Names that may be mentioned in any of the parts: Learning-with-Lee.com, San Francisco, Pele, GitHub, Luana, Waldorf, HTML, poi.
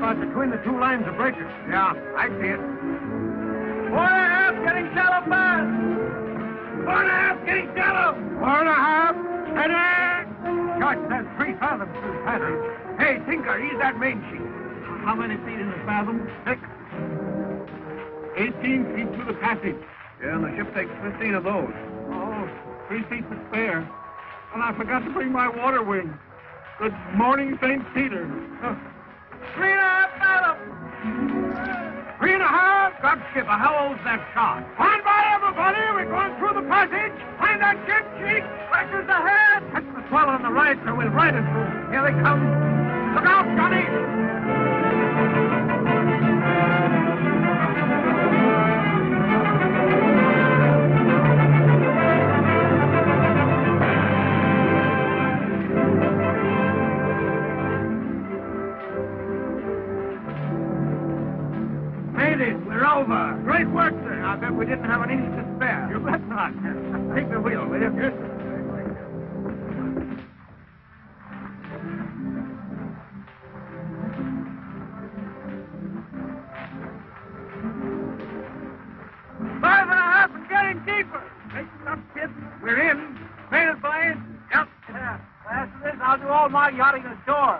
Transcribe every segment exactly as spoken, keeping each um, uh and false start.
spot between the two lines of breakers. Yeah, I see it. Four and a half, getting shallow fast. Four and a half, getting shallow. Four and a half, and a... Gosh, that's three fathoms through pattern. Hey, Tinker, ease that main sheet. How many feet in the fathom? Six. Eighteen feet through the passage. Yeah, and the ship takes fifteen of those. Oh, three feet to spare. And I forgot to bring my water wing. Good morning, Saint Peter. Huh. Three and a half, madam. Three and a half? God, skipper, how old's that shot? Stand by, everybody. We're going through the passage. Find that ship, cheek. Crashes ahead. Catch the swell on the right, so we'll ride it through. Here they come. Look out, Johnny. Over. Great work, sir. I bet we didn't have an inch to spare. You bet not. Take the wheel, will you? Yes, sir. Five and a half and getting deeper. Make it up, kid. We're in. Made it, boys. Yep. Yeah. After this, I'll do all my yachting ashore. Oh,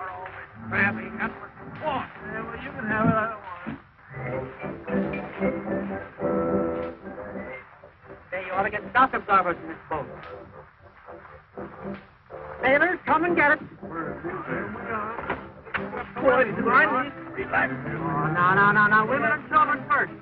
you're always crabbing. That's what you want. Yeah, well, you can have it. I don't want it. Say, you ought to get stock absorbers in this boat. Sailors, come and get it. Boys, relax. Relax. No, no, no, no. Women and children first.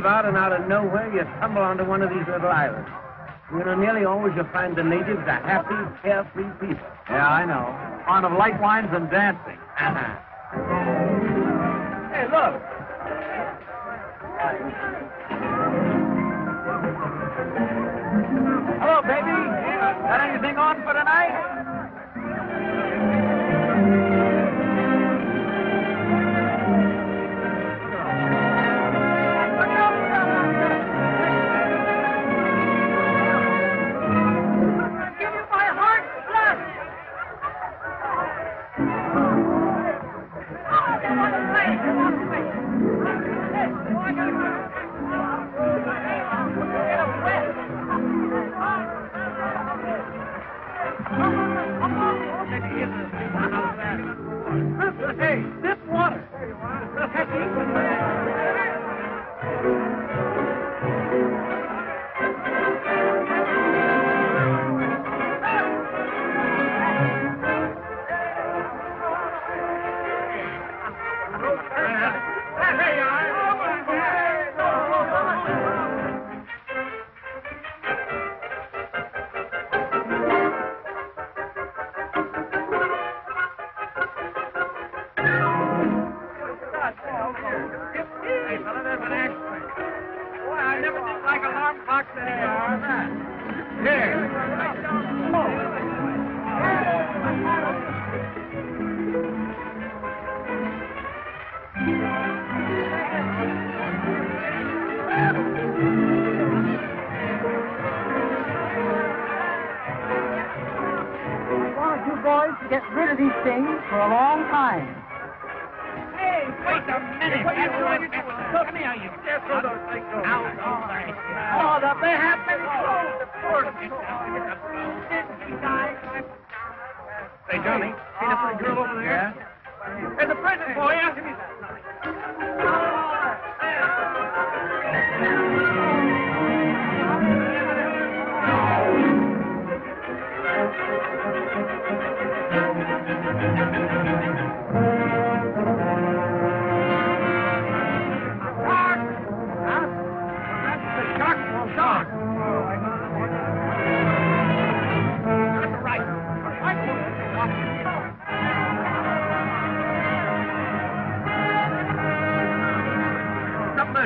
Out and out of nowhere, you tumble onto one of these little islands. You know, nearly always you find the natives are happy, carefree people. Yeah, I know. Fond of light wines and dancing. Uh-huh. Hey, look. Hello, baby. Got anything on for tonight? Oh, wanted you boys to get rid of these things for a long time. Hey, wait a minute. What are you doing? Tell me how you dare throw those things over. Hold up. They have been closed, of course. Hey, Johnny, see that pretty girl over there? Yeah. There's a present for you. Give me that.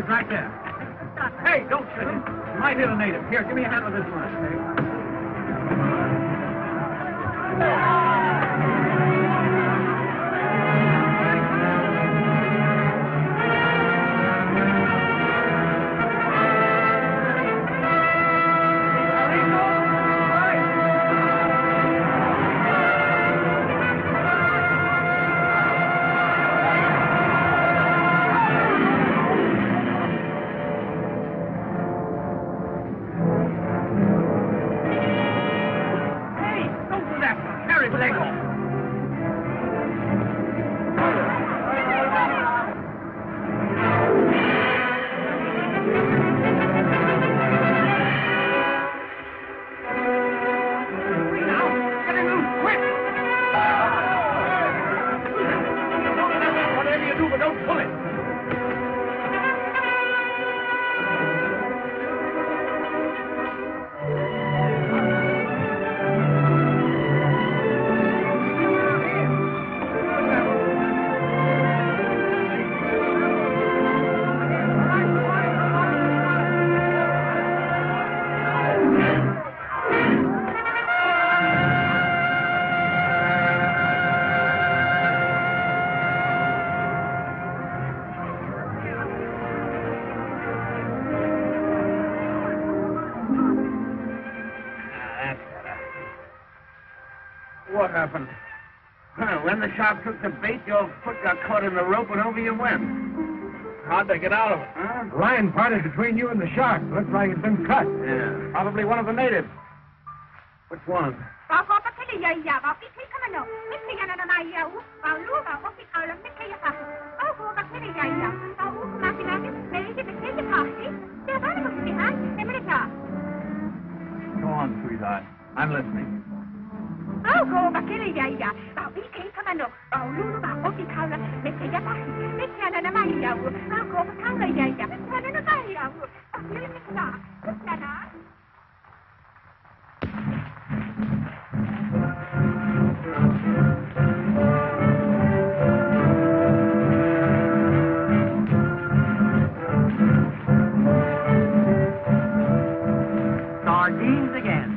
Right there. Hey, don't sit in. You might hit a native. Here, give me a hand with this one. What happened? Well, when the shark took the bait, your foot got caught in the rope and over you went. How'd they get out of it? Huh? The line parted between you and the shark. Looks like it's been cut. Yeah. Probably one of the natives. Which one? Go on, sweetheart. I'm listening. Oh, go back in here, yeah. I'll be taking a look. I'll look at what you call it. Let's take a bath. Let's get an amaya. I'll go back in here, yeah. Let's get an amaya. I'll get it back. Look at that. Sardines again.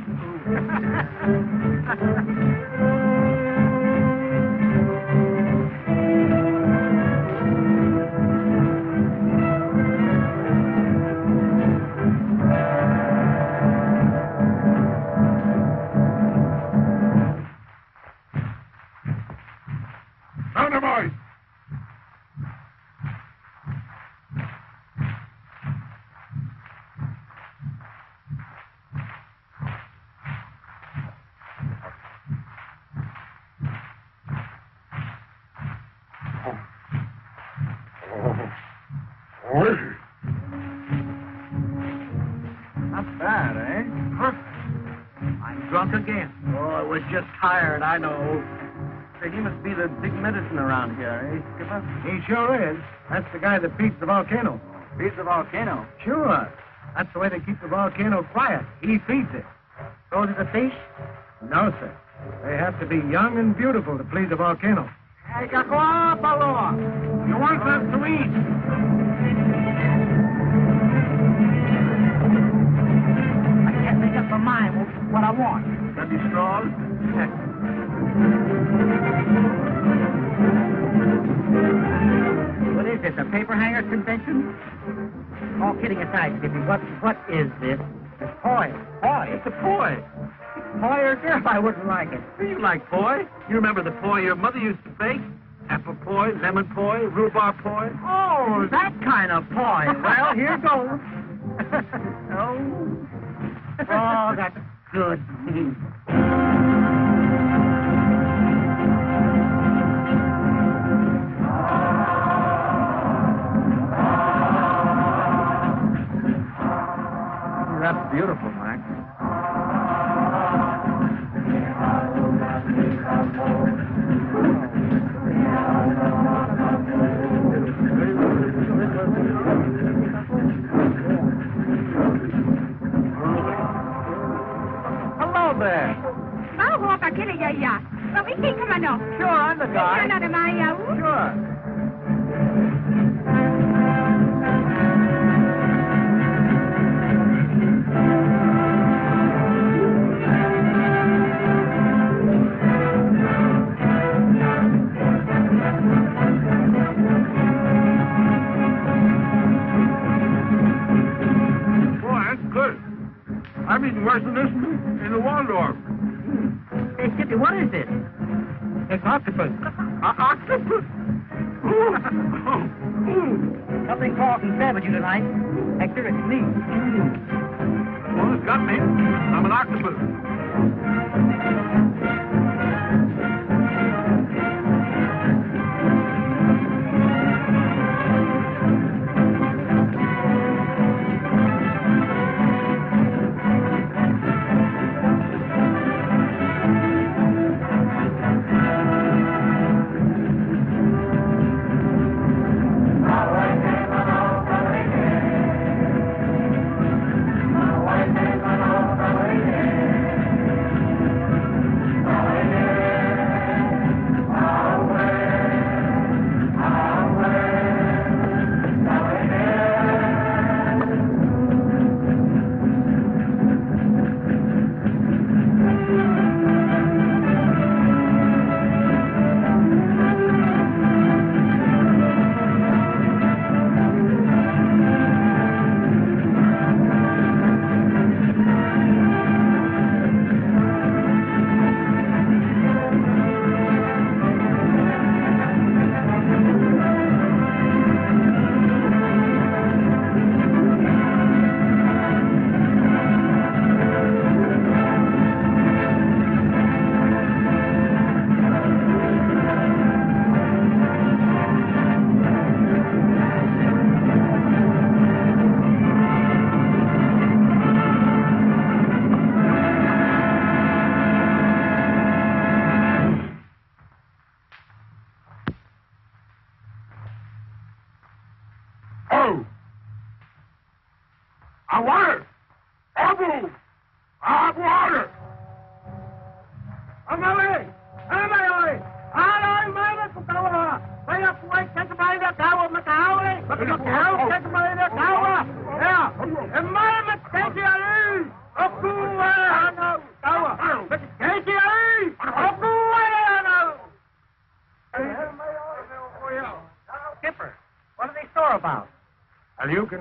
Not bad, eh? Perfect. I'm drunk again. Oh, I was just tired, I know. Say, he must be the big medicine around here, eh, Skipper? He sure is. That's the guy that beats the volcano. Beats the volcano? Sure. That's the way they keep the volcano quiet. He feeds it. So do the fish? No, sir. They have to be young and beautiful to please the volcano. Hey, Gakoa, Paloa. You want them to eat. Mine will be what I want. That'd be strong. What is this, a paper hanger convention? All kidding aside, Skippy, what, what is this? It's poi. Poi? It's a poi. boy or girl, I wouldn't like it. You like poi. You remember the poi your mother used to bake? Apple poi, lemon poi, rhubarb poi. Oh, that kind of poi. Well, here goes. Oh. Oh, that's good. That's beautiful, Mike. Hello there. Oh, walk a killer, yeah, yeah. Well, we see, come on now. Sure, I'm the guy. You're not a my, uh, sure. I'm eating worse than this in the Waldorf. Hey, Skippy, what is it? It's octopus. Uh, octopus? Ooh. Ooh. Something cold and savage you tonight. Hector, it's me. Well, it's got me. I'm an octopus.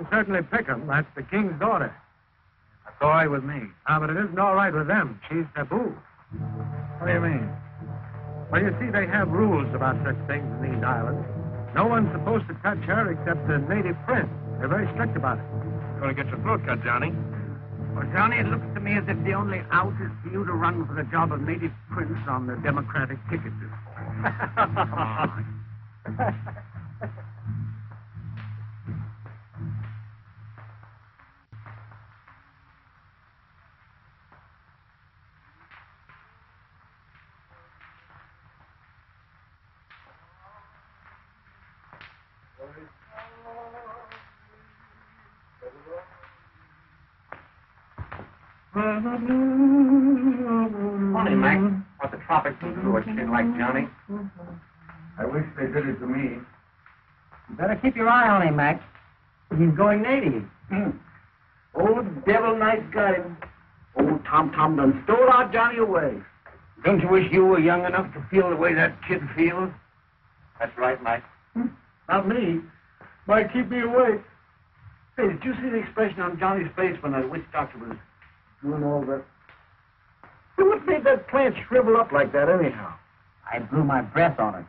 Certainly pick 'em. That's the king's daughter. That's all right with me. Ah, but it isn't all right with them. She's taboo. What do you mean? Well, you see, they have rules about such things in these islands. No one's supposed to touch her except the native prince. They're very strict about it. You're going to get your throat cut, Johnny. Well, Johnny, it looks to me as if the only out is for you to run for the job of native prince on the Democratic ticket this fall. Funny, Mac, what the tropics do to a chin like Johnny. I wish they did it to me. You better keep your eye on him, Mac. He's going native. Mm. Old devil nice got him. Old Tom Tom done stole our Johnny away. Don't you wish you were young enough to feel the way that kid feels? That's right, Mac. Mm. Not me. Might keep me awake. Hey, did you see the expression on Johnny's face when that witch doctor was doing all that? And what made that plant shrivel up like that anyhow? I blew my breath on it.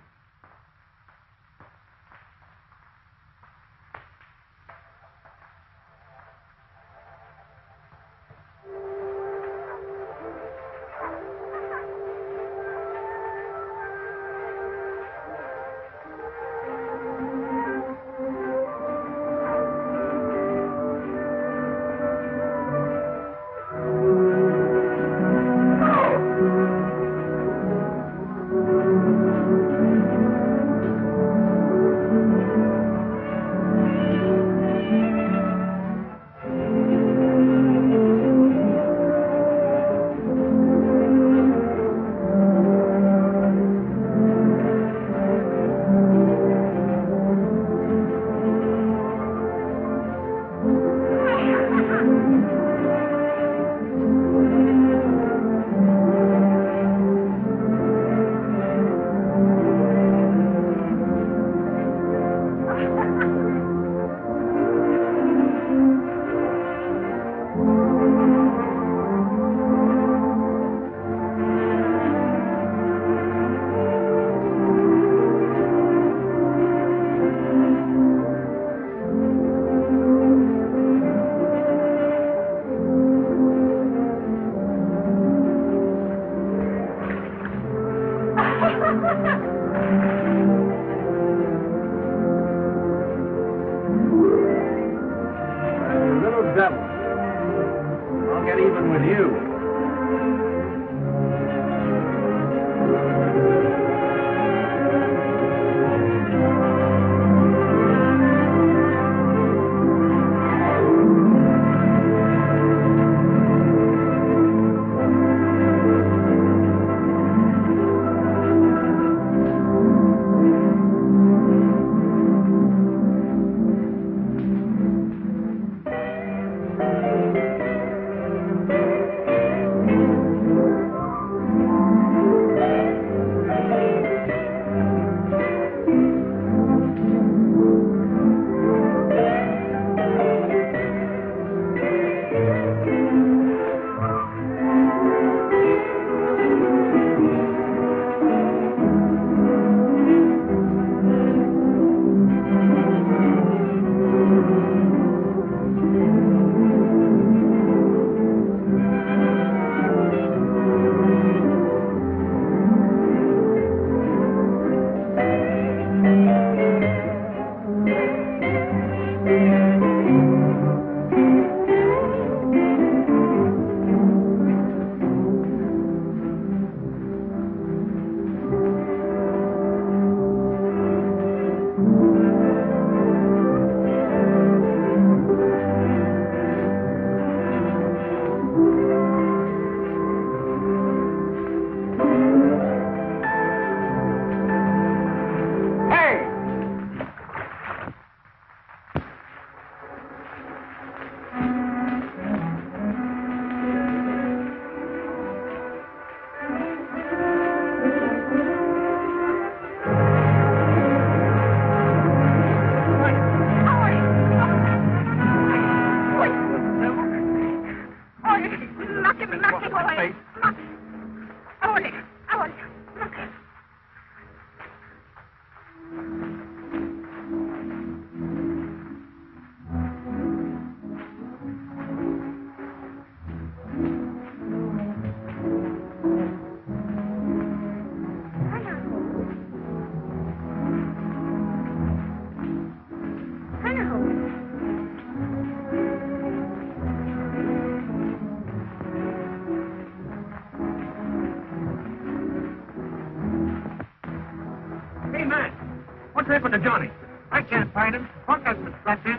What's happened to Johnny? I can't find him. Punk hasn't slept in.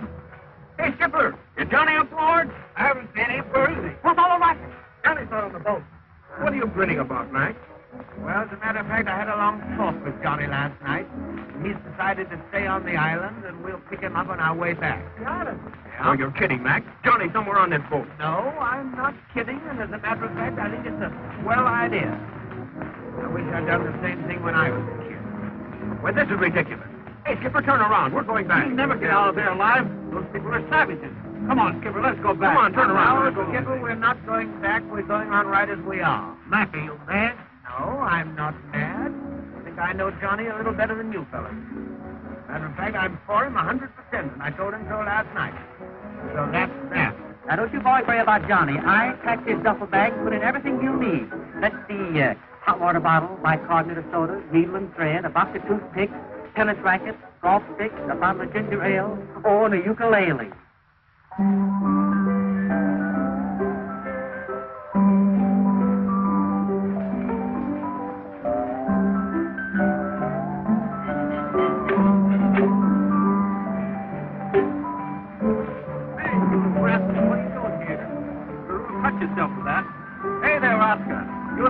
Hey, Skipper, is Johnny up, Lord? I haven't seen him. Where is he? What's all the racket? Johnny's not on the boat. What are you grinning about, Max? Well, as a matter of fact, I had a long talk with Johnny last night. He's decided to stay on the island, and we'll pick him up on our way back. The island? Yeah. Oh, you're kidding, Max. Johnny's somewhere on this boat. No, I'm not kidding, and as a matter of fact, I think it's a swell idea. I wish I'd done the same thing when I was a kid. Well, this is ridiculous. Hey, Skipper, turn around. We're going back. You'll never get out of there alive. Those people are savages. Come on, Skipper, let's go back. Come on, turn around. Now, Skipper, we're not going back. We're going on right as we are. Mac, are you mad? No, I'm not mad. I think I know Johnny a little better than you fellas. Matter of fact, I'm for him one hundred percent, and I told him so last night. So that's that. Now, don't you boys worry about Johnny. I packed his duffel bag, put in everything you need. Let's see, uh, hot water bottle, bicarbonate of soda, needle and thread, a box of toothpicks, tennis rackets, golf sticks, a bottle of ginger ale, oh, and a ukulele.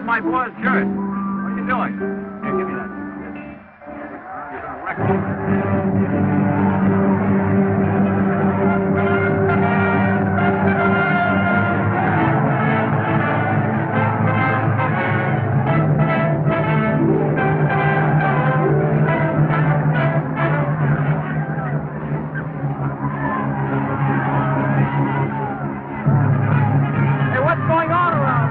My boy's shirt. What are you doing? Here, give me that. You're gonna wreck it. Hey, what's going on around?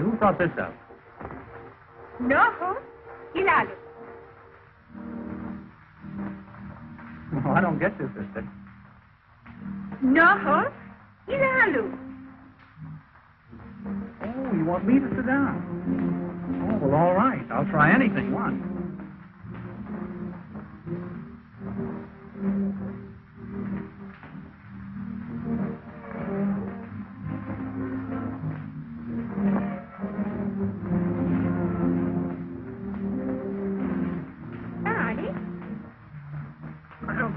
Who thought this up? No, Hilario. Oh, I don't get this, sister. No, Ilalu. Oh, you want me to sit down? Oh, well, all right. I'll try anything once.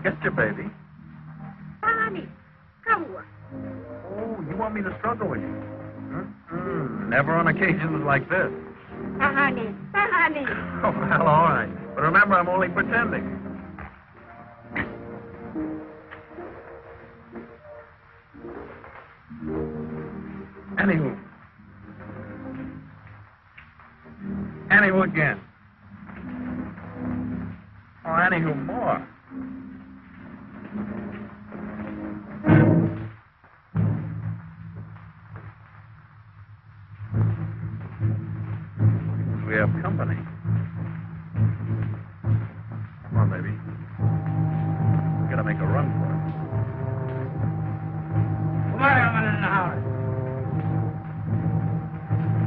Get your baby. Barney, come on. Oh, you want me to struggle with you? Mm-mm. Never on occasions like this. Barney, Barney. Oh, well, all right. But remember, I'm only pretending. Anywho. Anywho again. Or oh, anywho more. We have company. Come on, baby. We've got to make a run for it. Come on, I'm in the house.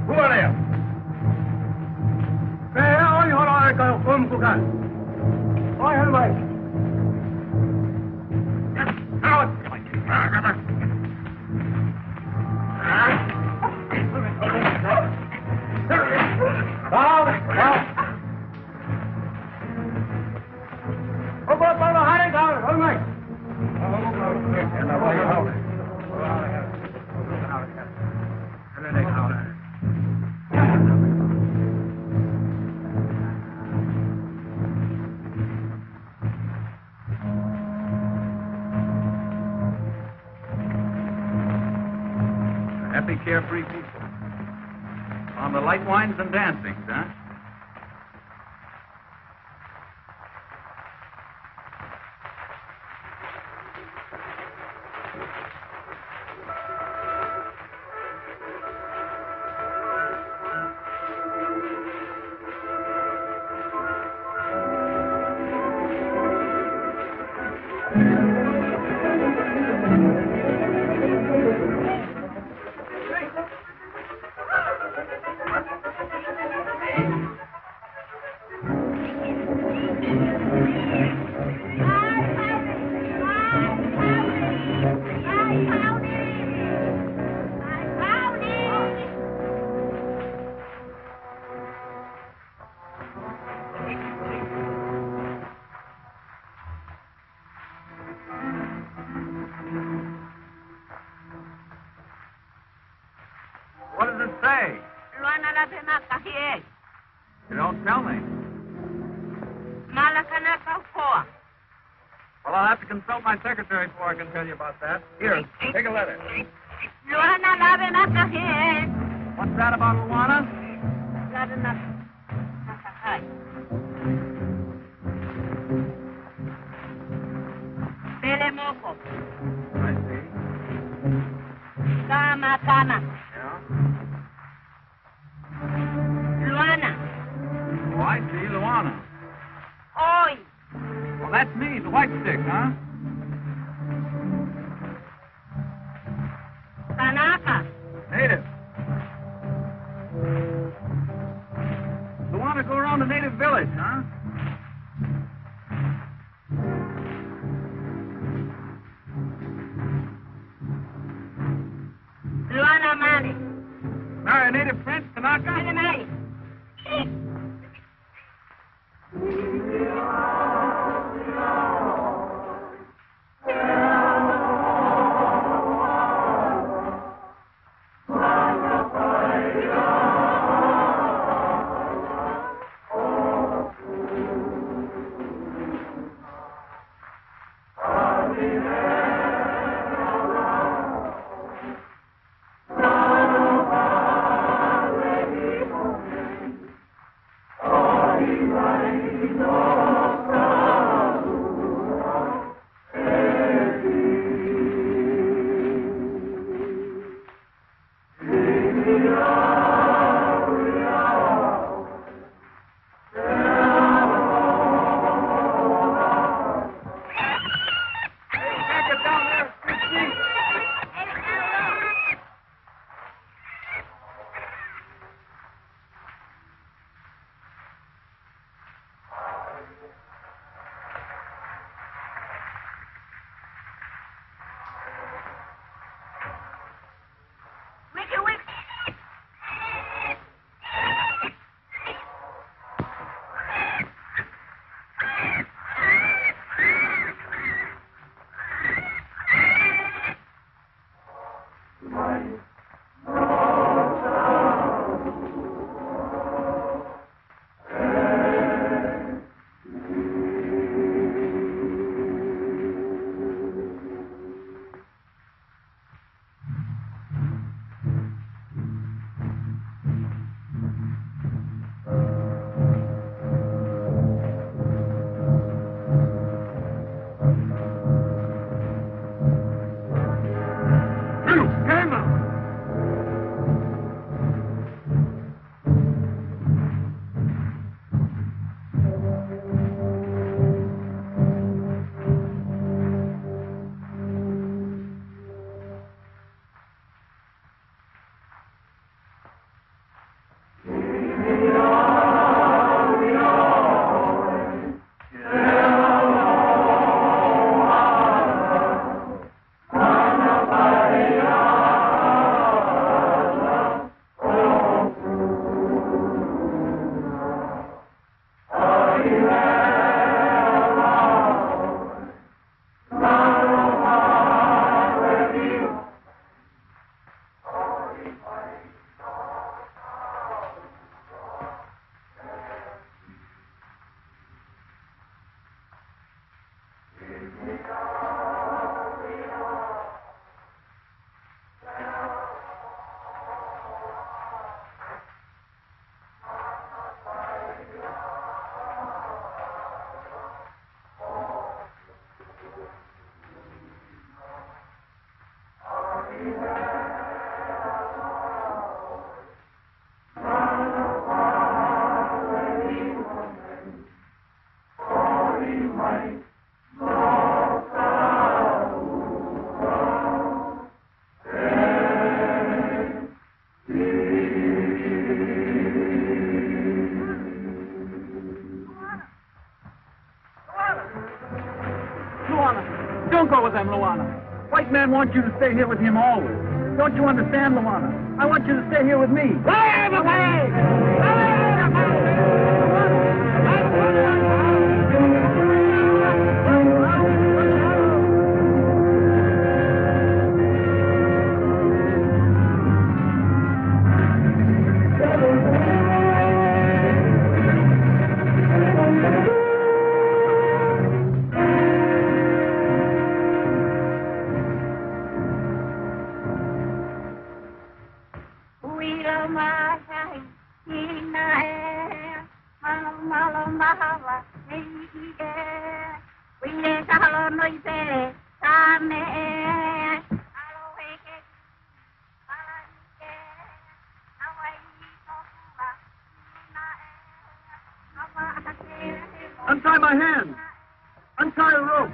Who are you? Hey, how are you? How are you? How are you? How are you? How are you? Happy, carefree people. On the light wines and dancings, huh? What does it say? You don't tell me. Well, I'll have to consult my secretary before I can tell you about that. Here, take a letter. What's that about Luana? Pele moko. I see. Kama kama. Yeah. Luana. Oh, I see, Luana. Oi. Well, that's me, the white stick, huh? Kanaka. Native. Luana, go around the native village, huh? Marry a native prince, Tanaka? Marry. man wants you to stay here with him always. Don't you understand, Luana? I want you to stay here with me. Fire the Pele! Fire the Pele! Untie my hand. Untie the rope.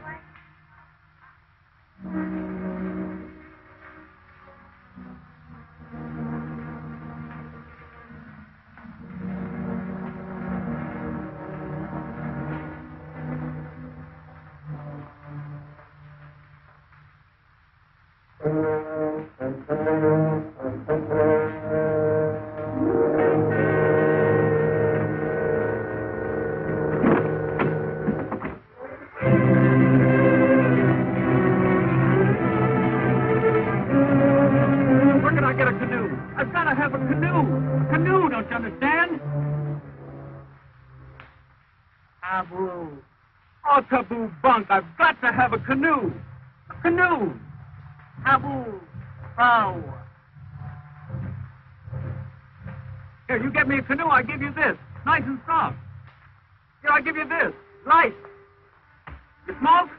I've got to have a canoe. A canoe. Habu. Bow. Here, you get me a canoe, I give you this. Nice and soft. Here, I give you this. Light. You smoke?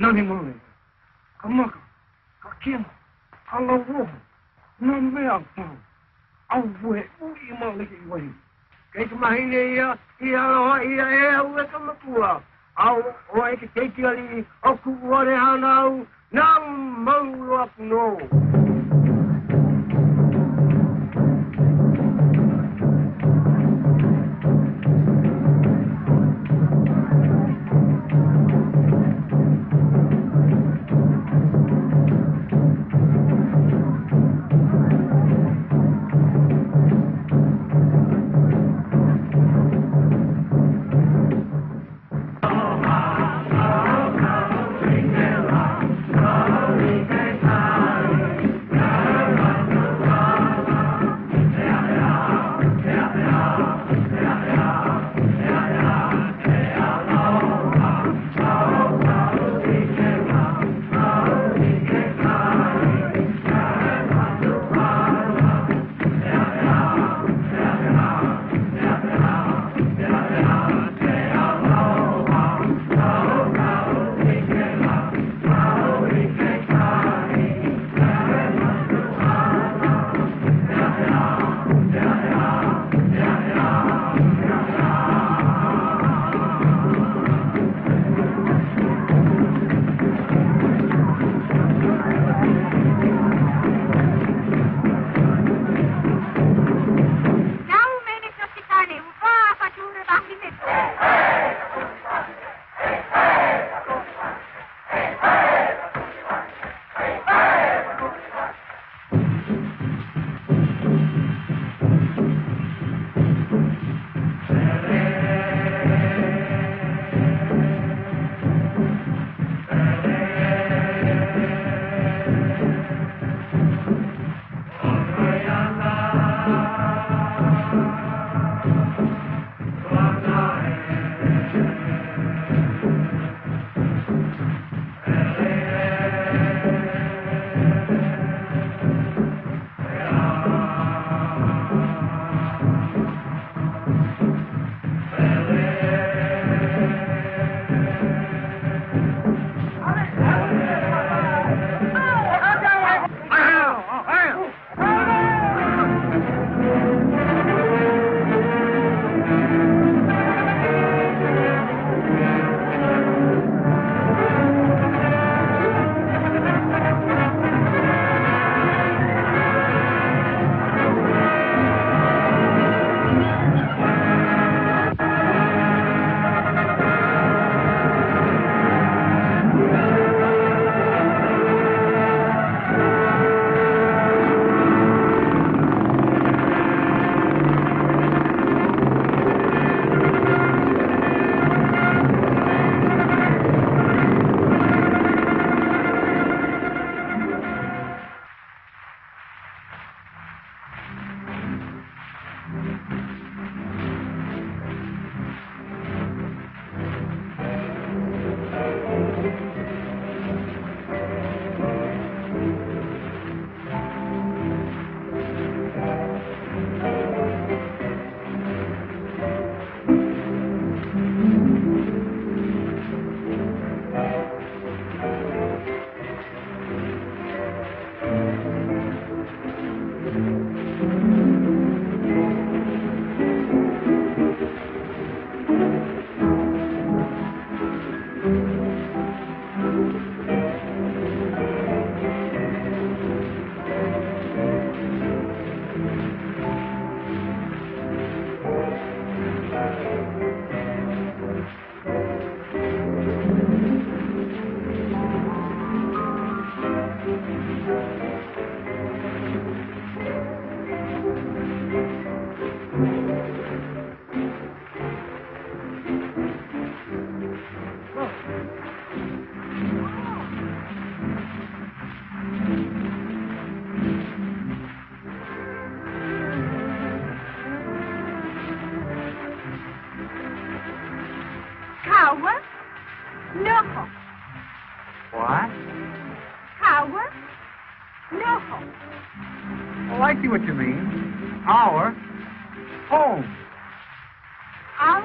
Nani mole, kamaka, kakina, alawo, namea pao, awe, ui maliki wei. Keiki mahine ia, ia aloha ia ea ue kamakua. Au, oa eke keiki ali, oku uare hanau, nam mauloa puno. Power? No. What? Power? No. Oh, I see what you mean. Power? Home. Our?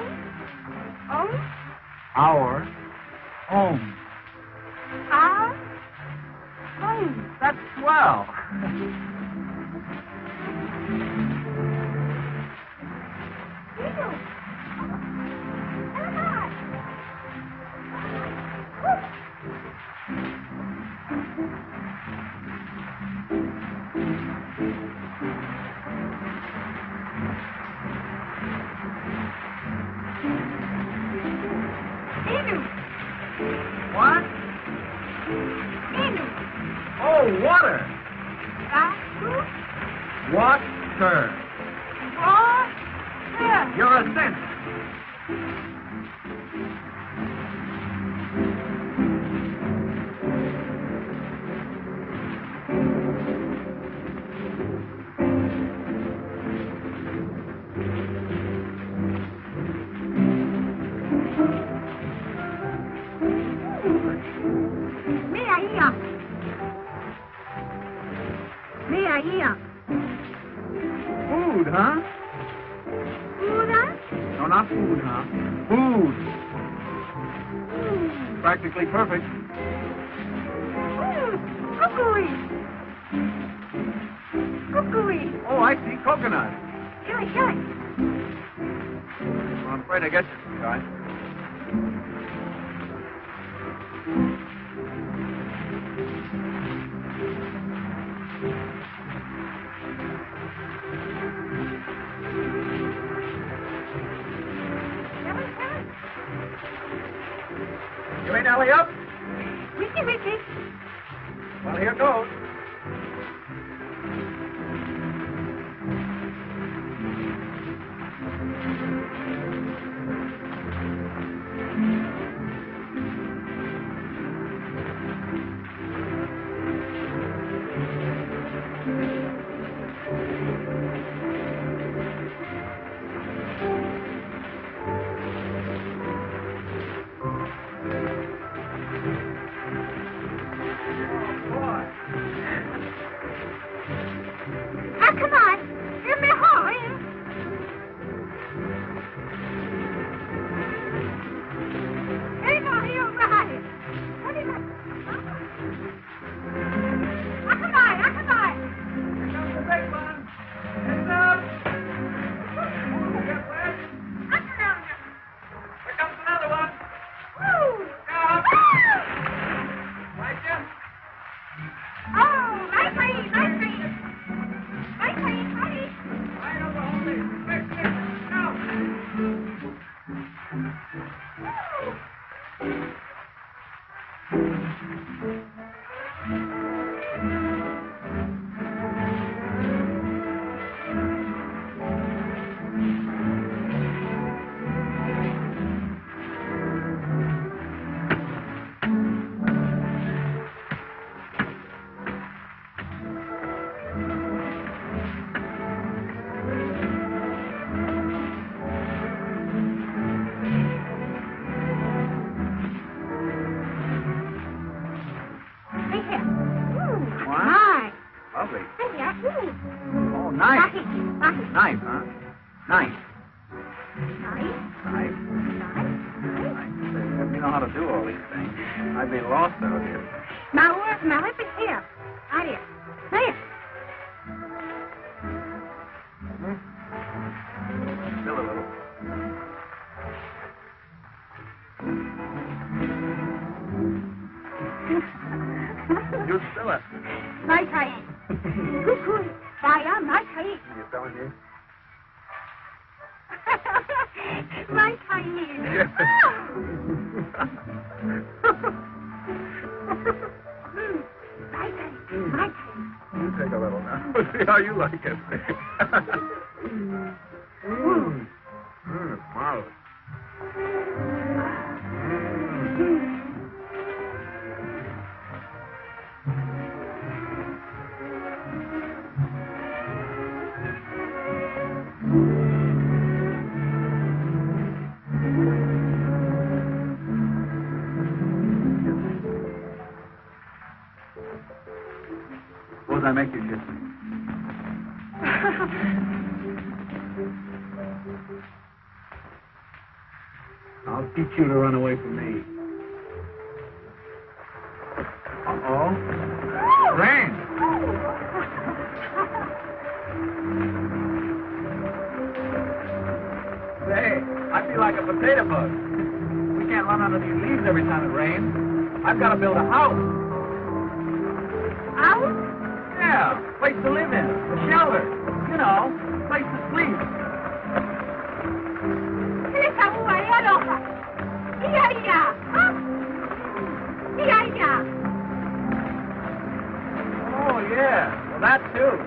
Home? Our? Home. Our? Home. That's swell. Perfect. Mm, cookery. Cookery. Oh, I see. Coconut. Sure, sure. Well, I'm afraid I guess it's all right. I make you kiss me? I'll teach you to run away from me. Uh-oh. Rain! Hey, I feel like a potato bug. We can't run under these leaves every time it rains. I've got to build a house. House? Yeah, place to live in, a shelter, you know, place to sleep. Oh, yeah, well, that too.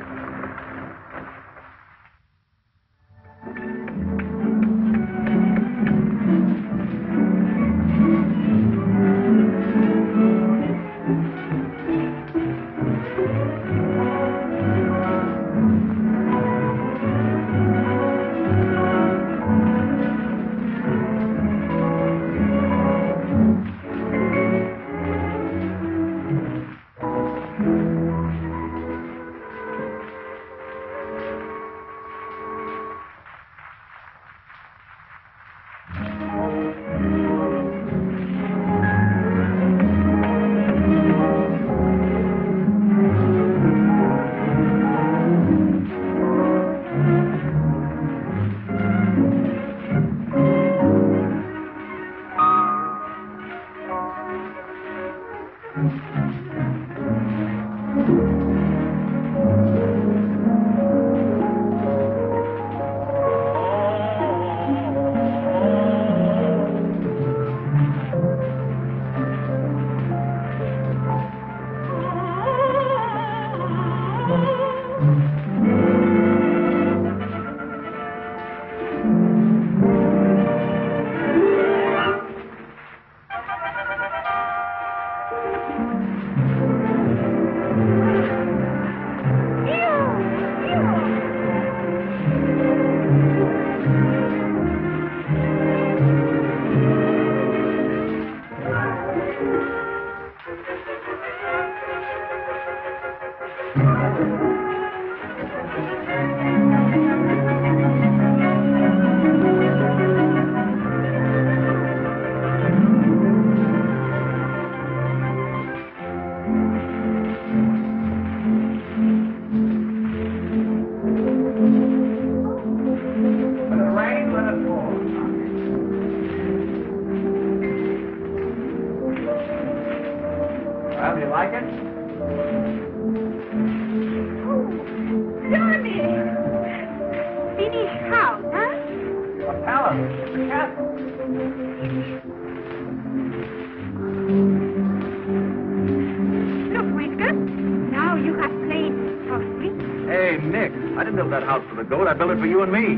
I built it for you and me.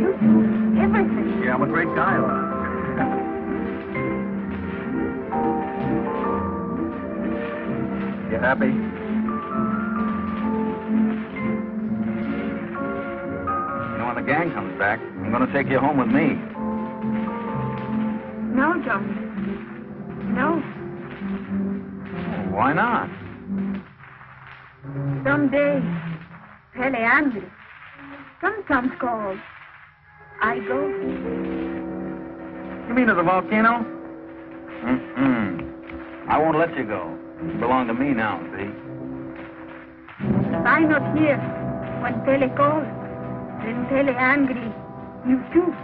You do everything. Yeah, I'm a great guy, Luana. You happy? You know, when the gang comes back, I'm going to take you home with me. No, John. No. Oh, why not? Someday. Pele angry, sometimes cold. I go. You mean to the volcano? Mm-mm. I won't let you go. You belong to me now, see? If I'm not here, when Pele calls, then Pele angry, you too.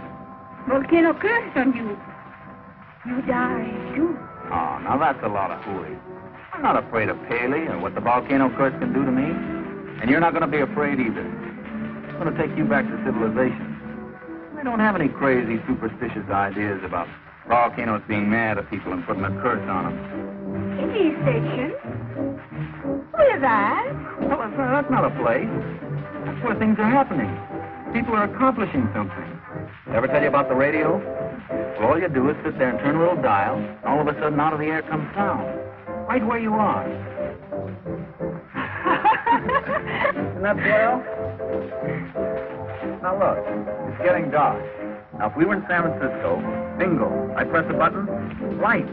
Volcano curse on you. You die too. Oh, now that's a lot of hooey. I'm not afraid of Pele or what the volcano curse can do to me. And you're not going to be afraid either. I'm going to take you back to civilization. They don't have any crazy, superstitious ideas about volcanoes being mad at people and putting a curse on them. Civilization? Where's that? Well, that's not a place. That's where things are happening. People are accomplishing something. Did I ever tell you about the radio? Well, all you do is sit there and turn a little dial, and all of a sudden out of the air comes sound. Right where you are. Isn't that swell? Now look, it's getting dark. Now if we were in San Francisco, bingo, I press a button, light.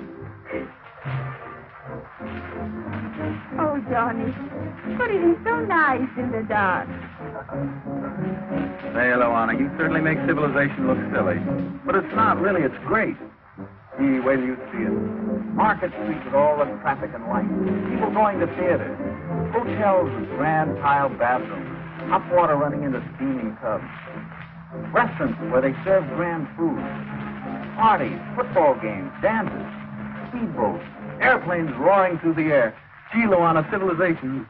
Oh, Johnny, but it is so nice in the dark. Say, Luana, you certainly make civilization look silly. But it's not, really. It's great. Gee, wait till you see it. Market Street with all the traffic and lights. People going to theaters. Hotels with grand tiled bathrooms. Hot water running into steaming tubs. Restaurants where they serve grand food. Parties, football games, dances, speedboats, airplanes roaring through the air. Gee, Luana, civilization.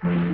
Thank you.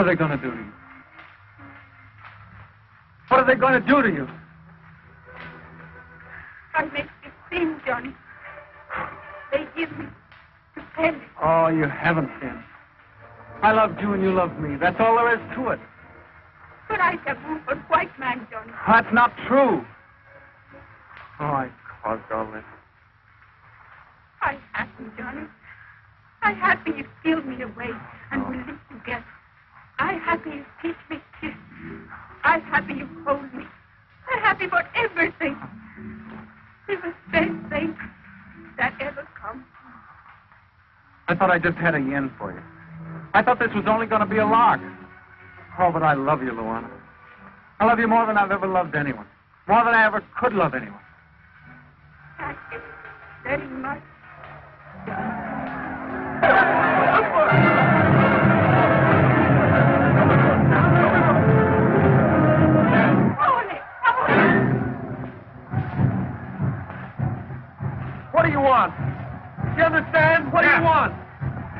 What are they going to do to you? What are they going to do to you? What makes you sin, Johnny? They give me to Pele. Oh, you haven't sinned. I loved you and you loved me. That's all there is to it. But I taboo for white man, Johnny. That's not true. Oh, I caused all this. I had him, Johnny. I had him. He peeled me away and we lived together. I had him. He teach me kiss. I had him. You hold me. I had him for everything. He was the best thing that ever come. I thought I just had a yen for you. I thought this was only going to be a lark. Oh, but I love you, Luana. I love you more than I've ever loved anyone. More than I ever could love anyone. Thank you very much. What do you want? Do you understand? What do you want?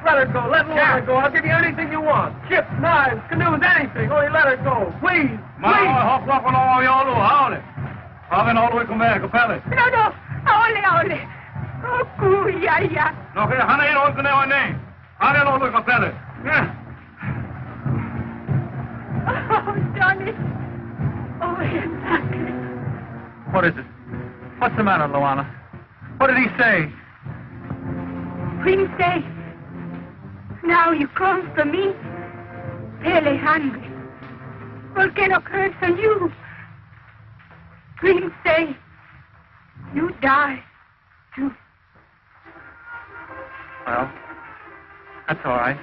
Let her go. Let Luana go. I'll give you anything you want. Chips, knives, canoes, anything. Only let her go. Please. Please. No, no. Only, only. Oh, cool, yeah, yeah. No, here, honey, you don't know my name. I don't know, look, I'll tell it. Yeah. Oh, Johnny. Oh, exactly. What is it? What's the matter, Luana? What did he say? He say, now you come for me, Pele hungry. Volcano curse on you. He say, you die, too. Well, that's all right.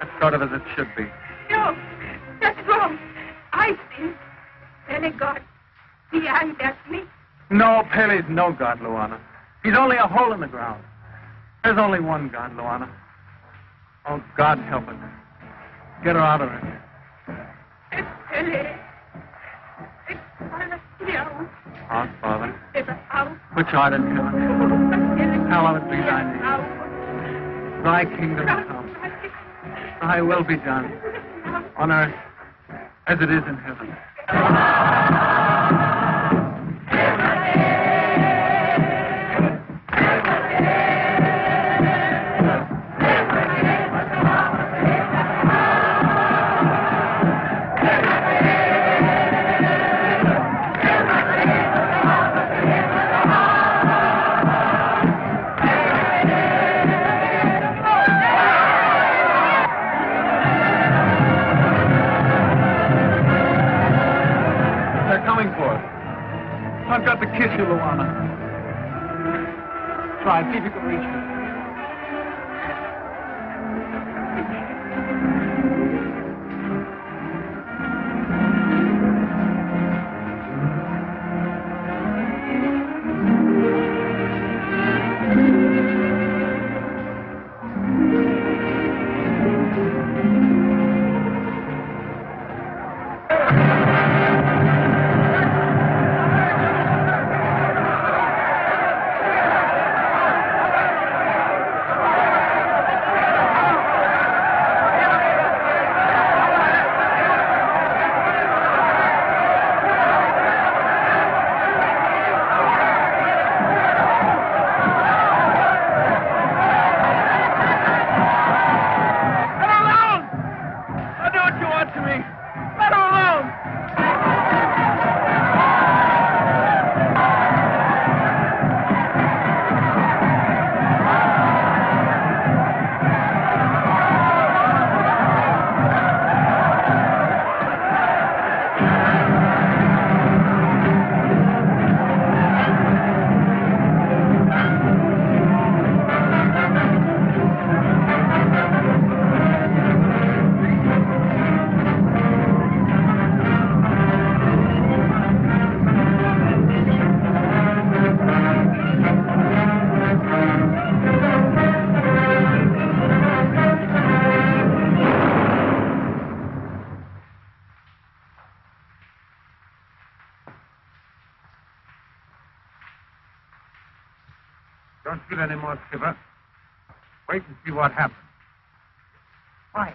That's sort of as it should be. No, that's wrong. I think Pele God, he ain't at me. No, Pele's no God, Luana. He's only a hole in the ground. There's only one God, Luana. Oh, God help us. Get her out of it. It's Pele. It's Pele. Our Father, which art in heaven, hallowed be thy name. Thy kingdom come, thy will be done, on earth as it is in heaven. I've got to kiss you, Luana. Try, see if you can reach me. Don't give any more, Skipper. Wait and see what happens. Why?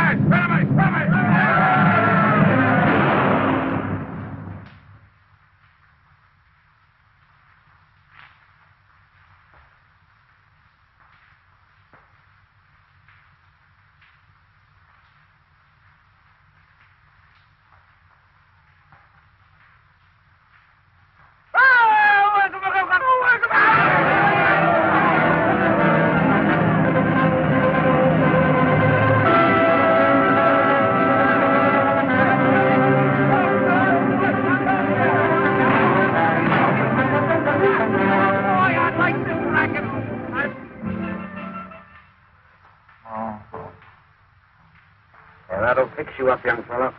You up, young fellow.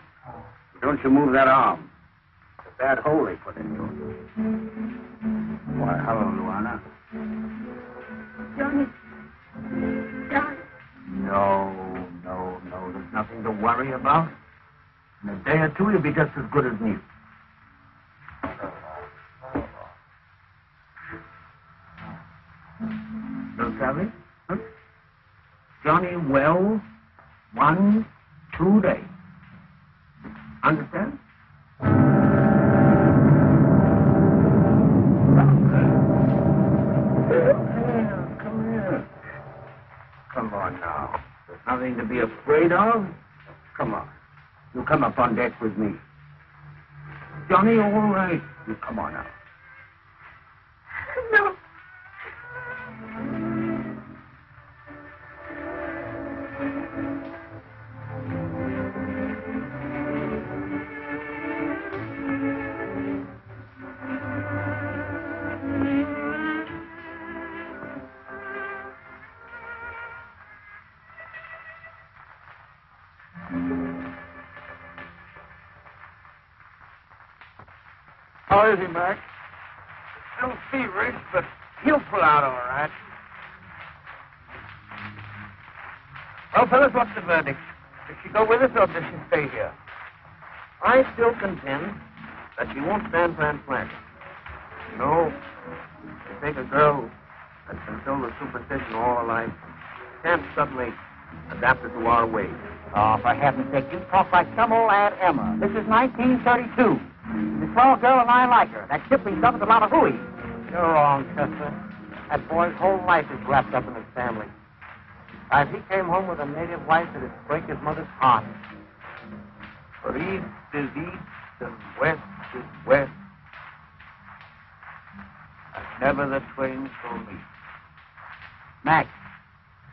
Don't you move that arm. It's a bad hole they put in you. Why, hello, Luana. Johnny. Johnny. No, no, no. There's nothing to worry about. In a day or two, you'll be just as good as new. No, Sally? Huh? Johnny, well, one, two days. Understand? Come here. Come on now. There's nothing to be afraid of. Come on. You come up on deck with me. Johnny, all right. You come on out. No. How is he, Mac? Still feverish, but he'll pull out all right. Well, fellas, what's the verdict? Does she go with us or does she stay here? I still contend that she won't stand transplanting. No. You take a girl that's been filled with superstition all her life, can't suddenly adapt it to our ways. Oh, for heaven's sake, you talk like some old Aunt Emma. This is nineteen thirty-two. The small girl and I like her. That shipping stuff is a lot of hooey. You're wrong, Chester. That boy's whole life is wrapped up in his family. Now, if he came home with a native wife, it would break his mother's heart. For east is east and west is west. And never the twain shall meet. Max,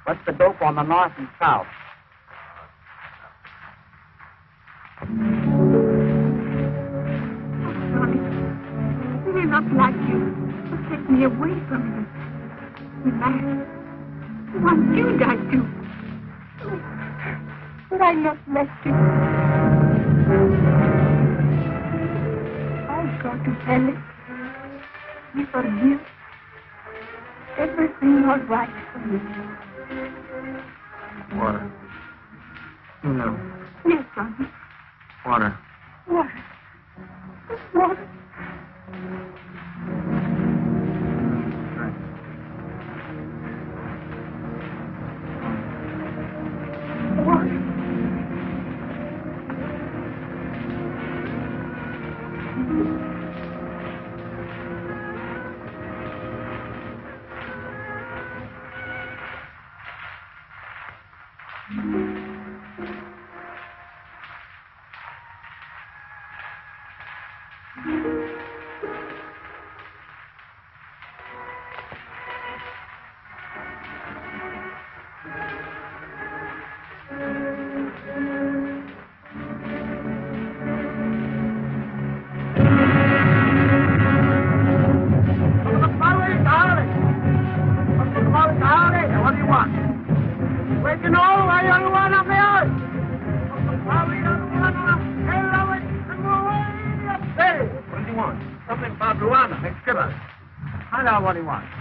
what's the dope on the north and south? Like you, will take me away from him. Relax. I want you to die too. But I not let you. I've got to tell it. You forgive. Everything all right for me. Water. No. Yes, Johnny. Water. Water. Water.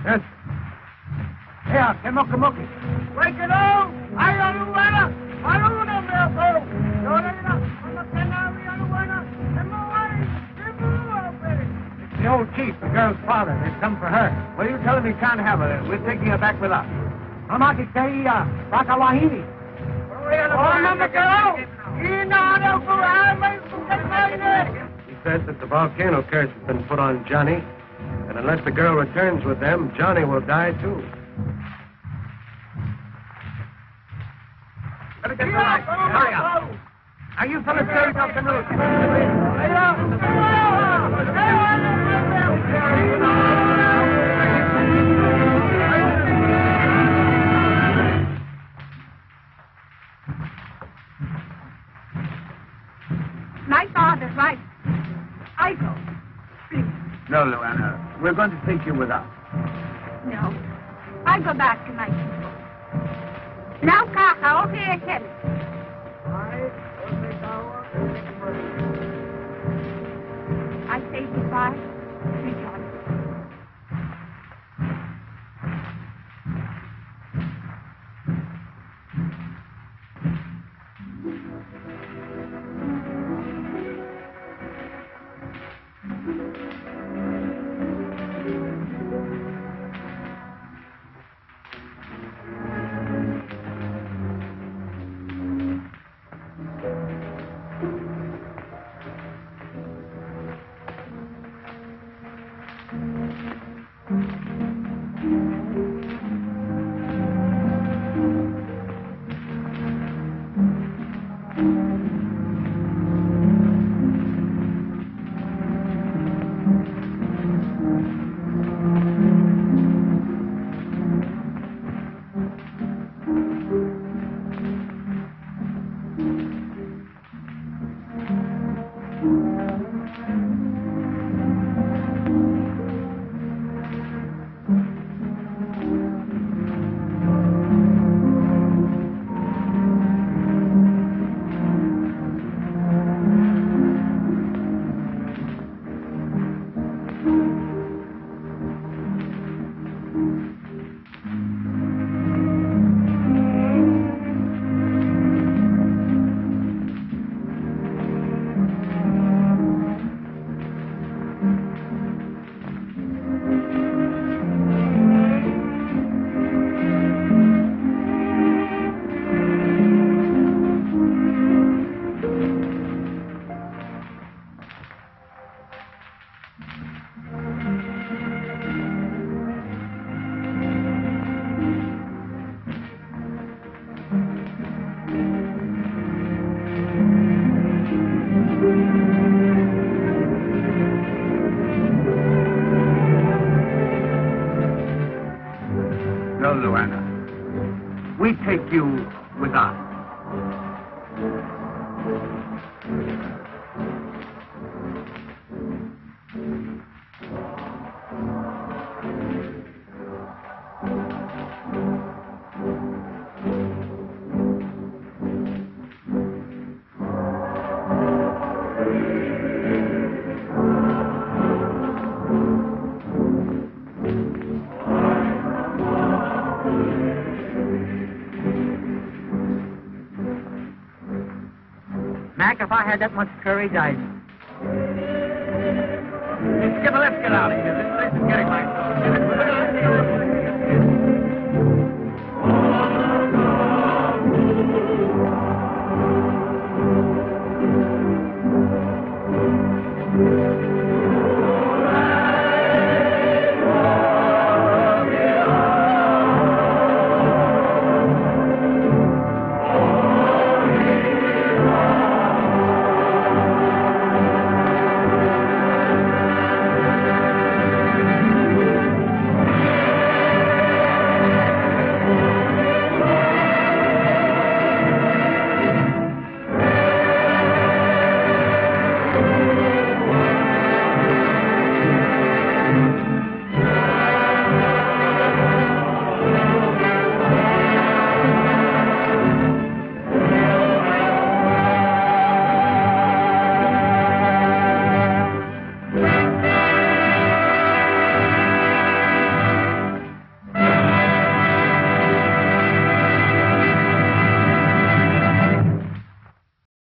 Yes. Here, Kemoka Moki. Wake it up! I don't want to. I don't want to. I don't want to. I don't want to. I don't want to. I don't want to. father has come for her. What are you telling me? Can't have her. We're taking her back with us. Mamaki say, uh, Raka Wahini. He says that the volcano curse has been put on Johnny, and unless the girl returns with them, Johnny will die too. Are you from the church of the Lord? My father's right. I go. Please. No, Luana. We're going to take you with us. No. I go back to my people. Now, Kaka, okay, Kelly. I say goodbye to Johnny. If I had that much courage, I'd... Skipper, let's get out of here. This place is getting like...